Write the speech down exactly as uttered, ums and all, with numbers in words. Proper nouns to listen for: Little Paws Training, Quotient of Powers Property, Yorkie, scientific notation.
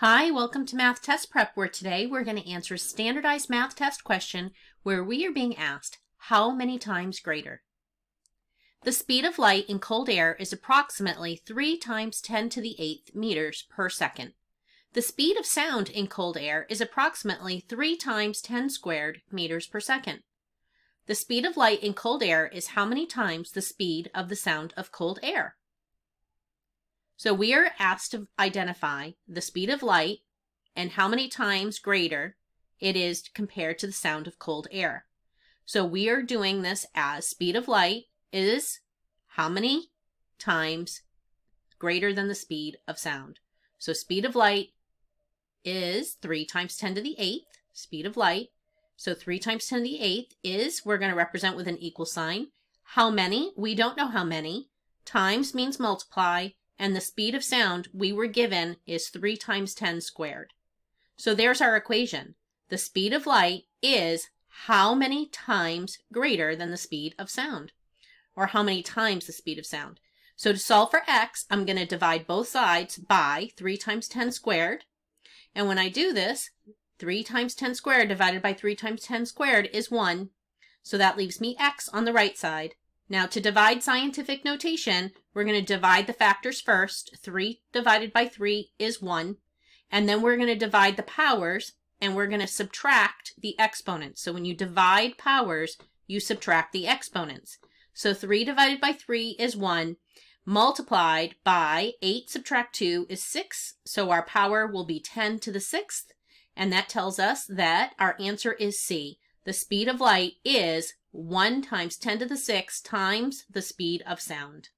Hi, welcome to Math Test Prep, where today we're going to answer a standardized math test question where we are being asked, how many times greater? The speed of light in cold air is approximately three times ten to the eighth meters per second. The speed of sound in cold air is approximately three times ten squared meters per second. The speed of light in cold air is how many times the speed of the sound of cold air? So we are asked to identify the speed of light and how many times greater it is compared to the sound of cold air. So we are doing this as speed of light is how many times greater than the speed of sound. So speed of light is three times ten to the eighth, speed of light. So three times ten to the eighth is, we're going to represent with an equal sign. How many? We don't know how many. Times means multiply. And the speed of sound we were given is three times ten squared. So there's our equation. The speed of light is how many times greater than the speed of sound, or how many times the speed of sound. So to solve for x, I'm going to divide both sides by three times ten squared. And when I do this, three times ten squared divided by three times ten squared is one. So that leaves me x on the right side. Now, to divide scientific notation, we're going to divide the factors first. three divided by three is one. And then we're going to divide the powers, and we're going to subtract the exponents. So when you divide powers, you subtract the exponents. So three divided by three is one, multiplied by eight subtract two is six. So our power will be ten to the sixth. And that tells us that our answer is C. The speed of light is one times ten to the sixth times the speed of sound.